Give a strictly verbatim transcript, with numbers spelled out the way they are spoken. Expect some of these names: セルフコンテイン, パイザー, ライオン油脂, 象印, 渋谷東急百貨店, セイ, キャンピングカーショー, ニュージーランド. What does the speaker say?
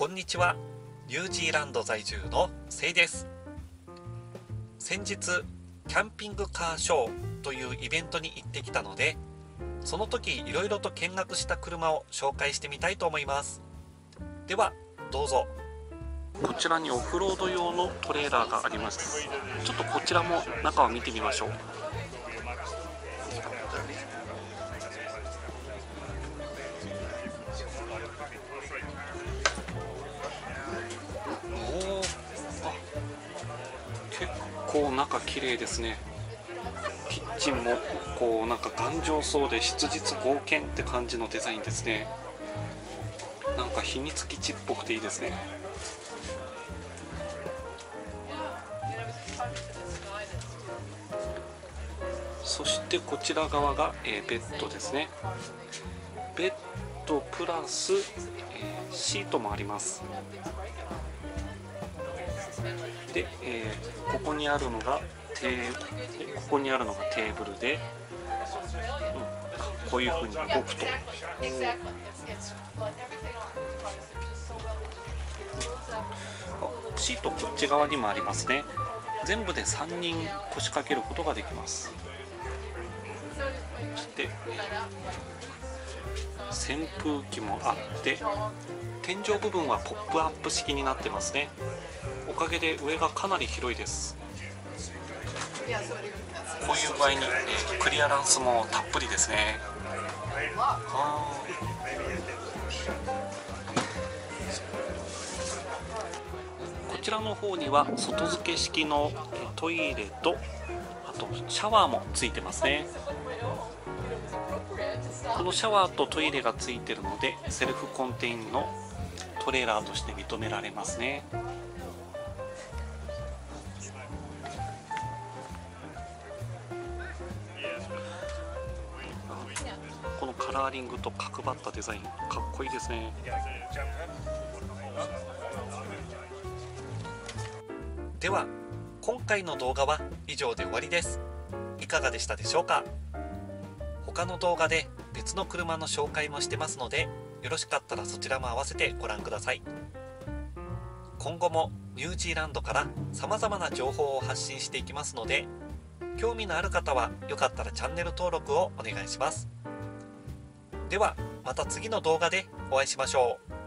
こんにちは。ニュージーランド在住のセイです。先日キャンピングカーショーというイベントに行ってきたので、その時いろいろと見学した車を紹介してみたいと思います。ではどうぞ。こちらにオフロード用のトレーラーがあります。ちょっとこちらも中を見てみましょう。こう中綺麗ですね。キッチンもこうなんか頑丈そうで質実剛健って感じのデザインですね。なんか秘密基地っぽくていいですね。そしてこちら側が、えー、ベッドですね。ベッドプラス、えー、シートもあります。で、えー、ここにあるのがテーここにあるのがテーブルで、うん、こういうふうに動くと、シートこっち側にもありますね。全部でさんにん腰掛けることができます。そして扇風機もあって、天井部分はポップアップ式になってますね。おかげで上がかなり広いです。こういう具合に、ね、クリアランスもたっぷりですね。あこちらの方には外付け式のトイレと、あとシャワーもついてますね。このシャワーとトイレがついてるので、セルフコンテインのトレーラーとして認められますね。このカラーリングと角張ったデザイン、かっこいいですね。では今回の動画は以上で終わりです。いかがでしたでしょうか。他の動画で別の車の紹介もしてますので、よろしかったらそちらも合わせてご覧ください。今後もニュージーランドからさまざまな情報を発信していきますので、興味のある方はよかったらチャンネル登録をお願いします。ではまた次の動画でお会いしましょう。